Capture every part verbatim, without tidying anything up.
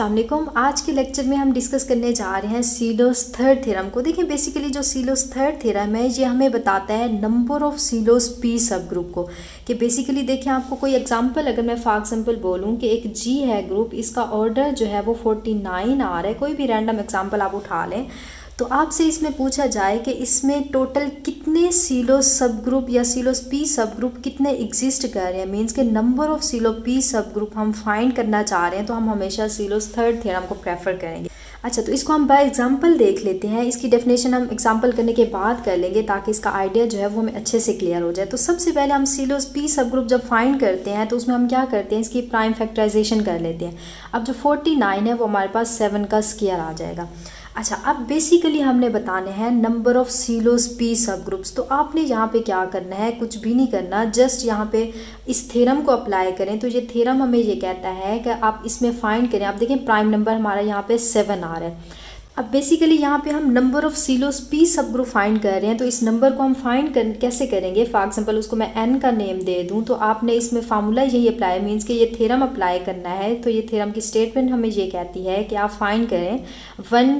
अस्सलाम वालेकुम। आज के लेक्चर में हम डिस्कस करने जा रहे हैं सीलोस थर्ड थ्योरम को। देखिए बेसिकली जो सीलोस थर्ड थ्योरम है ये हमें बताता है नंबर ऑफ सीलोस पी सब ग्रुप को, कि बेसिकली देखिए आपको कोई एग्जांपल अगर मैं फॉर एग्जांपल बोलूं कि एक जी है ग्रुप, इसका ऑर्डर जो है वो फोर्टी नाइन आ रहा है, कोई भी रैंडम एग्जाम्पल आप उठा लें, तो आपसे इसमें पूछा जाए कि इसमें टोटल कितने सीलो सब ग्रुप या सीलो पी सब ग्रुप कितने एग्जिस्ट कर रहे हैं, मीन्स के नंबर ऑफ सीलो पी सब ग्रुप हम फाइंड करना चाह रहे हैं, तो हम हमेशा सीलोस थर्ड थ्योरम को प्रेफर करेंगे। अच्छा, तो इसको हम बाय एग्जांपल देख लेते हैं, इसकी डेफिनेशन हम एग्जांपल करने के बाद कर लेंगे ताकि इसका आइडिया जो है वो हमें अच्छे से क्लियर हो जाए। तो सबसे पहले हम सीलोस पी सब ग्रुप जब फाइंड करते हैं तो उसमें हम क्या करते हैं, इसकी प्राइम फैक्टराइजेशन कर लेते हैं। अब जो फोर्टी नाइन है वो हमारे पास सेवन का स्क्वायर आ जाएगा। अच्छा, अब बेसिकली हमने बताने हैं number of Sylow's P subgroups, तो आपने यहाँ पे क्या करना है, कुछ भी नहीं करना, जस्ट यहाँ पे इस थ्योरम को अप्लाई करें। तो ये थ्योरम हमें ये कहता है कि आप इसमें फाइंड करें। आप देखें प्राइम नंबर हमारा यहाँ पे सेवन आ रहा है। अब बेसिकली यहाँ पे हम नंबर ऑफ़ सीलोस पी सब ग्रुप फाइंड कर रहे हैं, तो इस नंबर को हम फाइंड कर कैसे करेंगे, फॉर एग्जांपल उसको मैं एन का नेम दे दूँ, तो आपने इसमें फार्मूला यही अप्लाई, मीन्स कि ये थ्योरम अप्लाई करना है। तो ये थ्योरम की स्टेटमेंट हमें ये कहती है कि आप फाइंड करें वन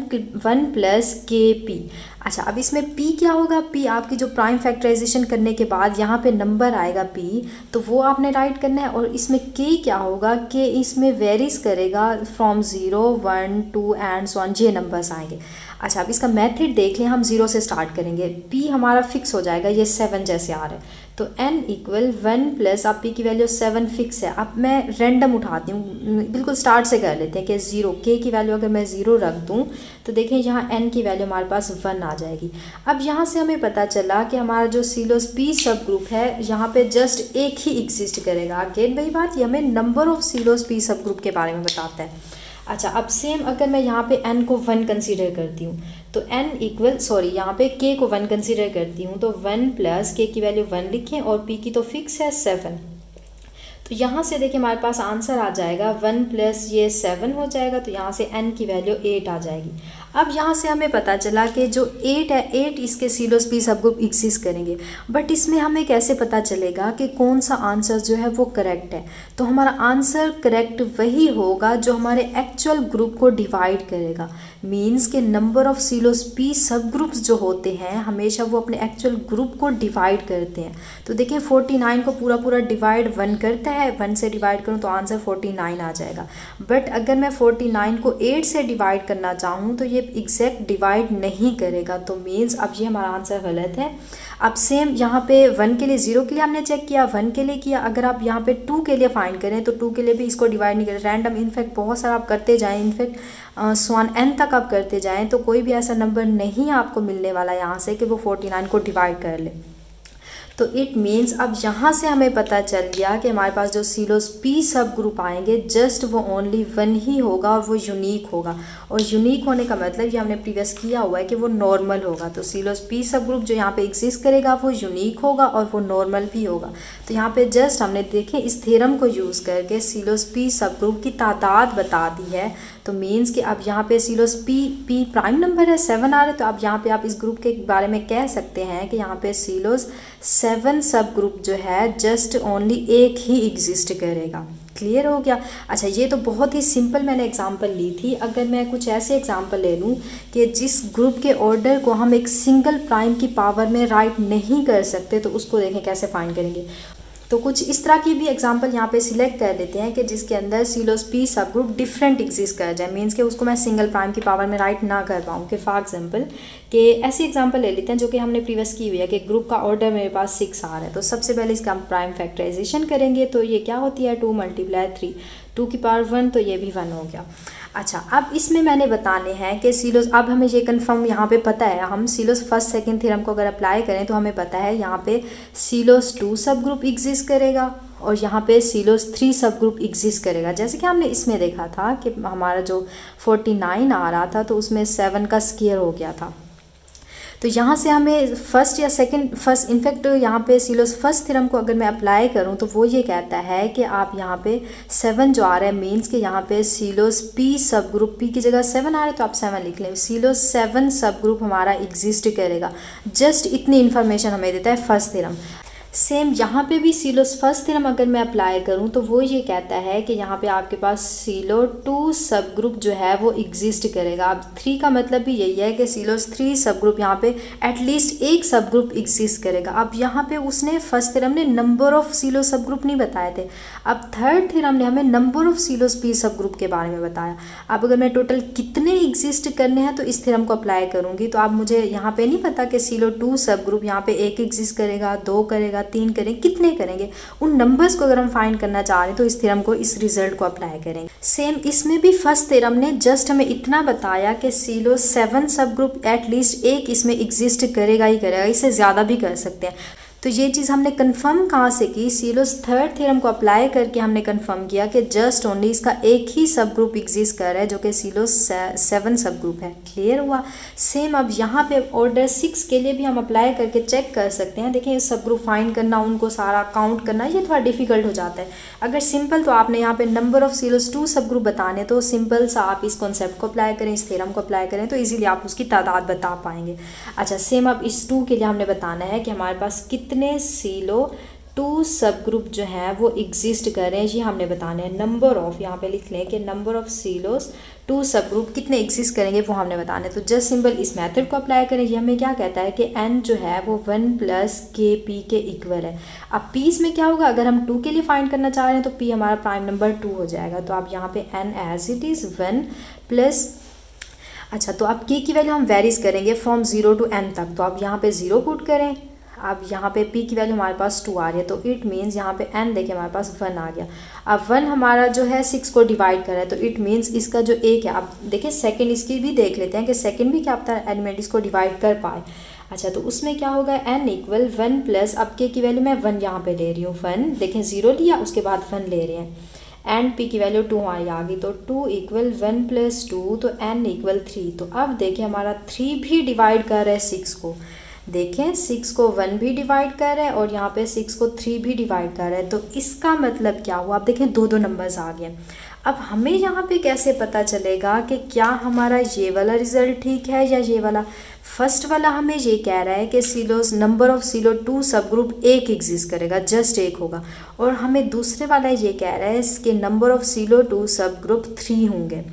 वन प्लस के पी। अच्छा, अब इसमें पी क्या होगा, पी आपकी जो प्राइम फैक्टराइजेशन करने के बाद यहाँ पे नंबर आएगा पी, तो वो आपने राइट करना है। और इसमें के क्या होगा, के इसमें वेरीज करेगा from zero one two and one, ये नंबर्स आएंगे। अच्छा, अब इसका मेथड देख लें, हम ज़ीरो से स्टार्ट करेंगे, पी हमारा फिक्स हो जाएगा, ये सेवन जैसे आ रहा है, तो n इक्वल वन प्लस, अब p की वैल्यू सेवन फिक्स है। अब मैं रेंडम उठाती हूँ, बिल्कुल स्टार्ट से कर लेते हैं कि ज़ीरो, k की वैल्यू अगर मैं ज़ीरो रख दूँ तो देखें यहाँ n की वैल्यू हमारे पास वन आ जाएगी। अब यहाँ से हमें पता चला कि हमारा जो सीलोस p सब ग्रुप है यहाँ पे जस्ट एक ही एग्जिस्ट करेगा। अगेन वही बात, ये हमें नंबर ऑफ सीलोस p सब ग्रुप के बारे में बताता है। अच्छा, अब सेम अगर मैं यहाँ पे n को वन कंसीडर करती हूँ, तो n इक्वल सॉरी यहाँ पे k को वन कंसीडर करती हूँ, तो वन प्लस k की वैल्यू वन लिखें और p की तो फिक्स है सेवन, तो यहाँ से देखिए हमारे पास आंसर आ जाएगा वन प्लस ये सेवन हो जाएगा, तो यहाँ से n की वैल्यू एट आ जाएगी। अब यहाँ से हमें पता चला कि जो एट है, एट इसके सीलोस पी सब ग्रुप एग्जिस्ट करेंगे, बट इसमें हमें कैसे पता चलेगा कि कौन सा आंसर जो है वो करेक्ट है। तो हमारा आंसर करेक्ट वही होगा जो हमारे एक्चुअल ग्रुप को डिवाइड करेगा, मींस के number of Sylow's P subgroups जो होते हैं हमेशा वो अपने एक्चुअल ग्रुप को डिवाइड करते हैं। तो देखिए फोर्टी नाइन को पूरा पूरा डिवाइड वन करता है, वन से डिवाइड करूँ तो आंसर फोर्टी नाइन आ जाएगा, बट अगर मैं फोर्टी नाइन को एट से डिवाइड करना चाहूँ तो ये एग्जैक्ट डिवाइड नहीं करेगा, तो मीन्स अब ये हमारा आंसर गलत है। अब सेम यहाँ पे वन के लिए, जीरो के लिए हमने चेक किया, वन के लिए किया, अगर आप यहाँ पे टू के लिए फाइंड करें तो टू के लिए भी इसको डिवाइड नहीं करें, रैंडम इनफैक्ट बहुत सारा आप करते जाएं, इनफैक्ट स्वान एन तक आप करते जाएं, तो कोई भी ऐसा नंबर नहीं आपको मिलने वाला यहाँ से कि वो फोर्टी नाइन को डिवाइड कर ले। तो इट मीन्स अब यहाँ से हमें पता चल गया कि हमारे पास जो सीलोस पी सब ग्रुप आएंगे जस्ट वो ओनली वन ही होगा और वो यूनिक होगा, और यूनिक होने का मतलब ये हमने प्रीवियस किया हुआ है कि वो नॉर्मल होगा। तो सीलोस पी सब ग्रुप जो यहाँ पे एग्जिस्ट करेगा वो यूनिक होगा और वो नॉर्मल भी होगा। तो यहाँ पे जस्ट हमने देखें इस थ्योरम को यूज़ करके सीलोस पी सब ग्रुप की तादाद बता दी है, तो मीन्स कि अब यहाँ पे Sylow's p p prime number है सेवन आ रहा है, तो अब यहाँ पे आप इस ग्रुप के बारे में कह सकते हैं कि यहाँ पे सीलोस सेवन सब ग्रुप जो है जस्ट ओनली एक ही एग्जिस्ट करेगा। क्लियर हो गया। अच्छा, ये तो बहुत ही सिंपल मैंने एग्जांपल ली थी, अगर मैं कुछ ऐसे एग्जांपल ले लूँ कि जिस ग्रुप के ऑर्डर को हम एक सिंगल प्राइम की पावर में राइट नहीं कर सकते, तो उसको देखें कैसे फाइंड करेंगे। तो कुछ इस तरह की भी एग्जांपल यहाँ पे सिलेक्ट कर लेते हैं कि जिसके अंदर सीलोस पी सब ग्रुप डिफरेंट एग्जिस्ट कर जाए, मीन्स कि उसको मैं सिंगल प्राइम की पावर में राइट ना कर पाऊँ। कि फॉर एग्जांपल कि ऐसी एग्जांपल ले लेते हैं जो कि हमने प्रीवियस की हुई है कि ग्रुप का ऑर्डर मेरे पास सिक्स आ रहा है, तो सबसे पहले इसका हम प्राइम फैक्टराइजेशन करेंगे, तो ये क्या होती है टू मल्टीप्लाई थ्री, टू की पावर वन, तो ये भी वन हो गया। अच्छा, अब इसमें मैंने बताने हैं कि सीलोस, अब हमें ये कंफर्म यहाँ पे पता है, हम सीलोस फर्स्ट सेकंड थ्योरम को अगर अप्लाई करें तो हमें पता है यहाँ पे सीलोस टू सब ग्रुप एग्जिस्ट करेगा और यहाँ पे Sylow's three subgroup exist करेगा। जैसे कि हमने इसमें देखा था कि हमारा जो फोर्टी नाइन आ रहा था तो उसमें सेवन का स्क्वायर हो गया था, तो यहाँ से हमें फर्स्ट या सेकंड फर्स्ट इनफैक्ट यहाँ पे सीलोस फर्स्ट थ्योरम को अगर मैं अप्लाई करूँ तो वो ये कहता है कि आप यहाँ पे सेवन जो आ रहा है मीन्स कि यहाँ पे सीलोस पी सब ग्रुप पी की जगह सेवन आ रहा है, तो आप सेवन लिख लें, सीलोस सेवन सब ग्रुप हमारा एग्जिस्ट करेगा। जस्ट इतनी इन्फॉर्मेशन हमें देता है फर्स्ट थ्योरम। सेम यहाँ पे भी सीलोस फर्स्ट थ्योरम अगर मैं अप्लाई करूँ तो वो ये कहता है कि यहाँ पे आपके पास सीलो टू सब ग्रुप जो है वो एग्जिस्ट करेगा। अब थ्री का मतलब भी यही है कि सीलोस थ्री सब ग्रुप यहाँ पे एटलीस्ट एक सब ग्रुप एग्जिस्ट करेगा। अब यहाँ पे उसने फर्स्ट थ्योरम ने नंबर ऑफ़ सीलो सब ग्रुप नहीं बताए थे, अब थर्ड थ्योरम ने हमें नंबर ऑफ़ सीलोस पी सब ग्रुप के बारे में बताया। अब अगर मैं टोटल कितने एग्जिस्ट करने हैं तो इस थ्योरम को अप्लाई करूँगी, तो अब मुझे यहाँ पर नहीं पता कि सीलो टू सब ग्रुप यहाँ पर एक एग्जिस्ट करेगा, दो करेगा, तीन करें, कितने करेंगे। उन नंबर्स को अगर हम फाइंड करना चाह रहे हैं तो इस थ्योरम को, इस रिजल्ट को अप्लाई करेंगे। सेम इसमें भी फर्स्ट थ्योरम ने जस्ट हमें इतना बताया कि Sylow seven subgroup at least एक इसमें एग्जिस्ट करेगा ही करेगा, इससे ज़्यादा भी कर सकते हैं। तो ये चीज़ हमने कंफर्म कहाँ से की, सीलोस थर्ड थ्योरम को अप्लाई करके हमने कंफर्म किया कि जस्ट ओनली इसका एक ही सब ग्रुप एग्जिस्ट कर रहा है जो कि सीलोस सेवन सब ग्रुप है। क्लियर हुआ। सेम अब यहाँ पे ऑर्डर सिक्स के लिए भी हम अप्लाई करके चेक कर सकते हैं। देखें, सब ग्रुप फाइंड करना, उनको सारा काउंट करना, ये थोड़ा डिफिकल्ट हो जाता है। अगर सिंपल तो आपने यहाँ पर नंबर ऑफ सीलोस टू सब ग्रुप बताने, तो सिंपल सा आप इस कॉन्सेप्ट को अप्लाई करें, इस थ्योरम को अप्लाई करें, तो ईजिली आप उसकी तादाद बता पाएंगे। अच्छा, सेम अब इस टू के लिए हमने बताना है कि हमारे पास कितने सीलो टू सब ग्रुप जो हैं वो एग्जिस्ट कर रहे हैं, ये हमने बताने हैं। नंबर ऑफ़, यहाँ पे लिख लें कि नंबर ऑफ़ सीलोस टू सब ग्रुप कितने एग्जिस्ट करेंगे वो हमने बताने। तो जस्ट सिंपल इस मेथड को अप्लाई करें। ये हमें क्या कहता है कि एन जो है वो वन प्लस के पी के इक्वल है। अब पी इसमें क्या होगा, अगर हम टू के लिए फाइंड करना चाह रहे हैं तो पी हमारा प्राइम नंबर टू हो जाएगा। तो आप यहाँ पे n as it is one plus, अच्छा तो अब के की वैल्यू हम वेरीज करेंगे फ्रॉम ज़ीरो टू एन तक, तो आप यहाँ पर ज़ीरो पुट करें। अब यहाँ पे p की वैल्यू हमारे पास टू आ रही है, तो इट मीन्स यहाँ पे n देखिए हमारे पास वन आ गया। अब वन हमारा जो है सिक्स को डिवाइड कर रहा है, तो इट मीन्स इसका जो एक है, अब देखिए सेकंड इसकी भी देख लेते हैं कि सेकंड भी क्या होता है एलिमेंट इसको डिवाइड कर पाए। अच्छा तो उसमें क्या होगा, n इक्वल वन प्लस, अब k की वैल्यू मैं वन यहाँ पे ले रही हूँ, वन देखें जीरो लिया उसके बाद वन ले रहे हैं, एंड p की वैल्यू टू हमारी आ गई, तो two equal one plus two, तो n इक्वल थ्री। तो अब देखिए हमारा थ्री भी डिवाइड कर रहा है सिक्स को, देखें सिक्स को वन भी डिवाइड कर रहा है और यहाँ पे सिक्स को थ्री भी डिवाइड कर रहा है। तो इसका मतलब क्या हुआ, आप देखें दो दो नंबर्स आ गए। अब हमें यहाँ पे कैसे पता चलेगा कि क्या हमारा ये वाला रिज़ल्ट ठीक है या ये वाला। फर्स्ट वाला हमें ये कह रहा है कि Sylow's number of Sylow two सब ग्रुप एक एग्जिस्ट करेगा, जस्ट एक होगा, और हमें दूसरे वाला ये कह रहा है इसके नंबर ऑफ़ सीलो टू सब ग्रुप थ्री होंगे।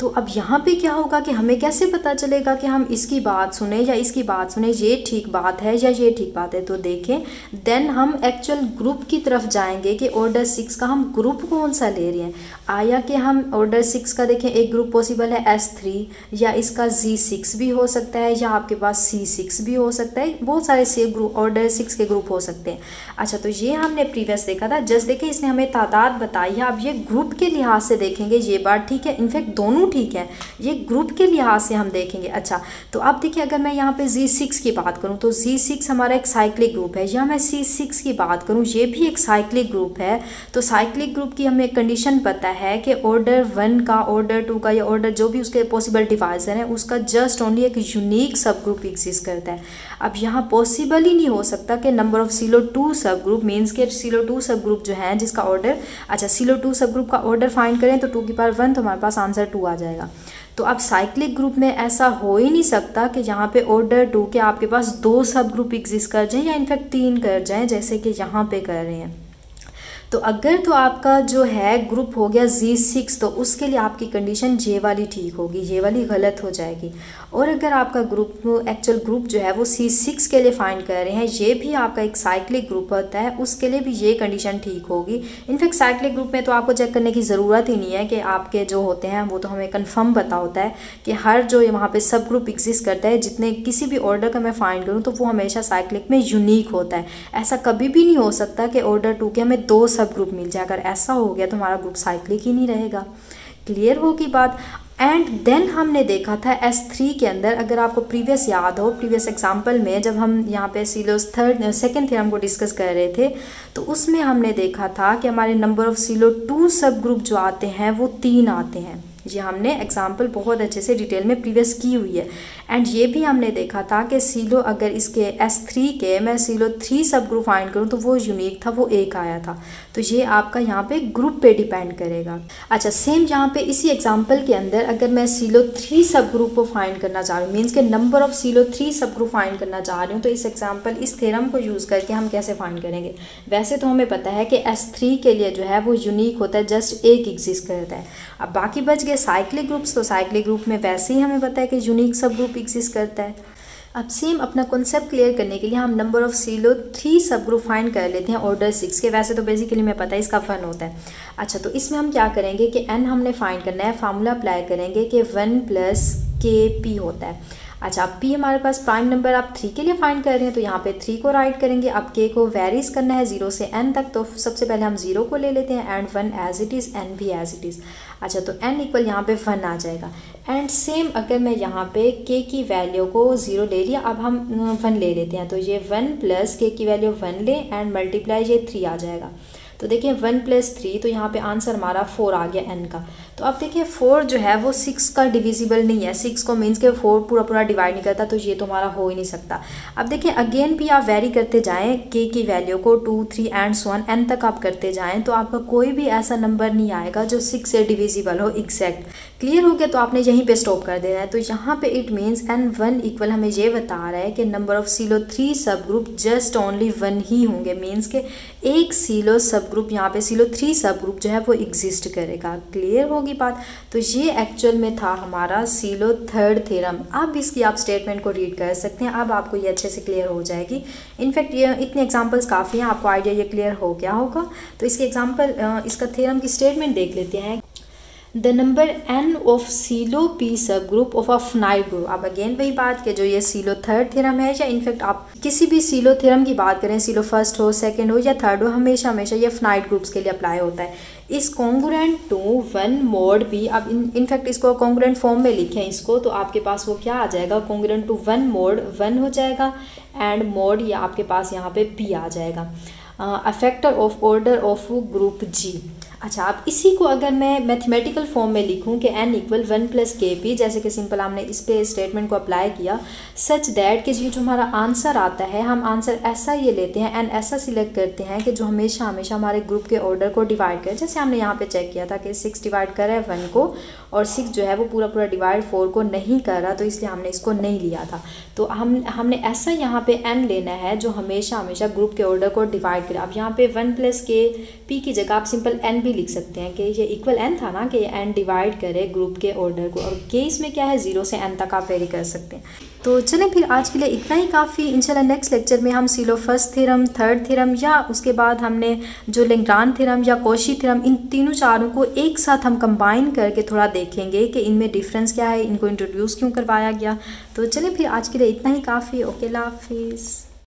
तो अब यहाँ पे क्या होगा कि हमें कैसे पता चलेगा कि हम इसकी बात सुने या इसकी बात सुने, ये ठीक बात है या ये ठीक बात है। तो देखें देन हम एक्चुअल ग्रुप की तरफ जाएंगे कि ऑर्डर सिक्स का हम ग्रुप कौन सा ले रहे हैं। आया कि हम ऑर्डर सिक्स का देखें एक ग्रुप पॉसिबल है एस थ्री, या इसका जी सिक्स भी हो सकता है, या आपके पास सी सिक्स भी हो सकता है, बहुत सारे से ग्रुप ऑर्डर सिक्स के ग्रुप हो सकते हैं। अच्छा तो ये हमने प्रीवियस देखा था। जस्ट देखें इसने हमें तादाद बताई है, अब ये ग्रुप के लिहाज से देखेंगे ये बात ठीक है, इनफैक्ट दोनों ठीक है, ये ग्रुप के लिहाज से हम देखेंगे। अच्छा तो आप देखिए अगर मैं यहाँ पे जी सिक्स की बात करूँ तो जी सिक्स हमारा एक साइक्लिक ग्रुप है, या मैं सी सिक्स की बात करूँ ये भी एक साइक्लिक ग्रुप है। तो साइक्लिक ग्रुप की हमें कंडीशन पता है कि ऑर्डर वन का, ऑर्डर टू का, या ऑर्डर जो भी उसके पॉसिबल डिवाइजर है उसका जस्ट ओनली एक यूनिक सब ग्रुप एग्जिस्ट करता है। अब यहाँ पॉसिबल ही नहीं हो सकता कि नंबर ऑफ सीलो टू सब ग्रुप, मीन्स के सीलो टू सब ग्रुप जो है जिसका ऑर्डर, अच्छा सीलो टू सब ग्रुप का ऑर्डर फाइंड करें तो टू की पावर वन, तो हमारे पास आंसर टू आ जाएगा। तो अब साइक्लिक ग्रुप में ऐसा हो ही नहीं सकता कि यहाँ पे ऑर्डर टू के आपके पास दो सब ग्रुप एग्जिस्ट कर जाएं या इनफैक्ट तीन कर जाएं जैसे कि यहाँ पे कर रहे हैं। तो अगर तो आपका जो है ग्रुप हो गया जी सिक्स, तो उसके लिए आपकी कंडीशन ये वाली ठीक होगी, ये वाली गलत हो जाएगी। और अगर आपका ग्रुप एक्चुअल ग्रुप जो है वो सी सिक्स के लिए फाइंड कर रहे हैं, ये भी आपका एक साइक्लिक ग्रुप होता है, उसके लिए भी ये कंडीशन ठीक होगी। इनफैक्ट साइक्लिक ग्रुप में तो आपको चेक करने की ज़रूरत ही नहीं है कि आपके जो होते हैं वो, तो हमें कन्फर्म पता होता है कि हर जो यहाँ पर सब ग्रुप एग्जिस्ट करता है, जितने किसी भी ऑर्डर का मैं फाइंड करूँ तो वो हमेशा साइक्लिक में यूनिक होता है। ऐसा कभी भी नहीं हो सकता कि ऑर्डर टू के हमें दो सब ग्रुप मिल जाए, अगर ऐसा हो गया तो हमारा ग्रुप साइक्लिक ही नहीं रहेगा। क्लियर हो की बात। एंड देन हमने देखा था एस थ्री के अंदर, अगर आपको प्रीवियस याद हो, प्रीवियस एग्जांपल में जब हम यहाँ पे सीलोस थर्ड सेकंड थ्योरम को डिस्कस कर रहे थे, तो उसमें हमने देखा था कि हमारे नंबर ऑफ़ सीलो टू सब ग्रुप जो आते हैं वो तीन आते हैं, ये हमने एग्जाम्पल बहुत अच्छे से डिटेल में प्रीवियस की हुई है। एंड ये भी हमने देखा था कि सीलो अगर इसके एस थ्री के मैं Sylow three subgroup find करूँ तो वो यूनिक था, वो एक आया था, तो ये आपका यहाँ पे ग्रुप पे डिपेंड करेगा। अच्छा सेम यहाँ पे इसी एग्जाम्पल के अंदर अगर मैं सीलो थ्री सब ग्रुप को फाइंड करना चाह रही हूँ, मीन्स के number of Sylow three subgroup find करना चाह रही हूँ, तो इस एग्जाम्पल इस थेरम को यूज़ करके हम कैसे फाइंड करेंगे। वैसे तो हमें पता है कि एस थ्री के लिए जो है वो यूनिक होता है, जस्ट एक एग्जिस्ट करता है। अब बाकी बच गए साइक्लिक ग्रुप्स, तो साइक्लिक ग्रुप में वैसे ही हमें पता है कि यूनिक सब ग्रुप एग्जिस्ट करता है। अब सेम अपना कॉन्सेप्ट क्लियर करने के लिए हम number of Sylow three subgroup find कर लेते हैं ऑर्डर सिक्स के। वैसे तो बेसिकली मैं पता है इसका वन होता है। अच्छा तो इसमें हम क्या करेंगे कि एन हमने फाइंड करना है, फार्मूला अप्लाई करेंगे कि वन प्लस के पी होता है। अच्छा अब पी हमारे पास प्राइम नंबर आप थ्री के लिए फाइंड कर रहे हैं, तो यहाँ पे थ्री को राइट करेंगे। अब के को वेरीज करना है जीरो से एन तक, तो सबसे पहले हम जीरो को ले लेते हैं and one as it is, N भी एज इट इज़। अच्छा तो एन इक्वल यहाँ पे वन आ जाएगा। एंड सेम अगर मैं यहाँ पे के की वैल्यू को जीरो ले लिया, अब हम वन ले लेते हैं, तो ये वन प्लस के की वैल्यू वन ले एंड मल्टीप्लाई ये थ्री आ जाएगा। तो देखिए वन प्लस थ्री, तो यहाँ पे आंसर हमारा फोर आ गया एन का। तो अब देखिए फोर जो है वो सिक्स का डिविजिबल नहीं है, सिक्स को मीन्स के फोर पूरा पूरा डिवाइड नहीं करता, तो ये तो हमारा हो ही नहीं सकता। अब देखिए अगेन भी आप वेरी करते जाएं के की वैल्यू को two three and one N तक आप करते जाएं, तो आपका कोई भी ऐसा नंबर नहीं आएगा जो सिक्स से डिविजिबल हो। एग्जैक्ट क्लियर हो गया, तो आपने यहीं पर स्टॉप कर देना है। तो यहाँ पर it means N one equal हमें ये बता रहा है कि number of Sylow three subgroup just only one ही होंगे, मीन्स के एक सीलो सब ग्रुप यहाँ पे सीलो थ्री सब ग्रुप जो है वो एग्जिस्ट करेगा। क्लियर होगी बात। तो ये एक्चुअल में था हमारा सीलो थर्ड थ्योरम। अब इसकी आप स्टेटमेंट को रीड कर सकते हैं, अब आपको ये अच्छे से क्लियर हो जाएगी। इनफैक्ट ये इतने एग्जांपल्स काफ़ी हैं, आपको आइडिया ये क्लियर हो गया होगा। तो इसके एग्जांपल इसका थ्योरम की स्टेटमेंट देख लेते हैं। The number N of Sylow P सब group of a finite group. अब अगेन वही बात कि जो ये सीलो थर्ड थ्योरम है, या इनफैक्ट आप किसी भी सीलो थ्योरम की बात करें, सीलो फर्स्ट हो, सेकंड हो या थर्ड हो, हमेशा हमेशा ये फाइनाइट ग्रुप्स के लिए अप्लाई होता है। इस congruent to one mod B, अब इनफैक्ट इसको कॉन्ग्रुएंट फॉर्म में लिखें इसको, तो आपके पास वो क्या आ जाएगा, congruent to one mod one हो जाएगा एंड मोड ये आपके पास यहाँ पे बी आ जाएगा। A factor of order of group G. अच्छा अब इसी को अगर मैं मैथमेटिकल फॉर्म में लिखूं कि n इक्वल वन प्लस के पी, जैसे कि सिंपल हमने इस पे स्टेटमेंट को अप्लाई किया, सच दैट कि जो हमारा आंसर आता है, हम आंसर ऐसा ये लेते हैं, n ऐसा सिलेक्ट करते हैं कि जो हमेशा हमेशा हमारे ग्रुप के ऑर्डर को डिवाइड करे। जैसे हमने यहाँ पे चेक किया था कि सिक्स डिवाइड कर रहा है वन को, और सिक्स जो है वो पूरा पूरा डिवाइड फोर को नहीं कर रहा, तो इसलिए हमने इसको नहीं लिया था। तो हम हमने ऐसा यहाँ पर n लेना है जो हमेशा हमेशा ग्रुप के ऑर्डर को डिवाइड करे। अब यहाँ पर वन प्लस के पी की जगह आप सिंपल n भी लिख सकते हैं कि ये इक्वल n था ना, कि ये n डिवाइड करे ग्रुप के ऑर्डर को, और केस में क्या है जीरो से n तक आप वेरी कर सकते हैं। तो चलें फिर आज के लिए इतना ही काफ़ी। इंशाल्लाह नेक्स्ट लेक्चर में हम Sylow first theorem, third theorem या उसके बाद हमने जो लैग्रांज थ्योरम या कॉशी थ्योरम, इन तीनों चारों को एक साथ हम कंबाइन करके थोड़ा देखेंगे कि इनमें डिफरेंस क्या है, इनको इंट्रोड्यूस क्यों करवाया गया। तो चलें फिर आज के लिए इतना ही काफ़ी। ओके, ला हाफिज़।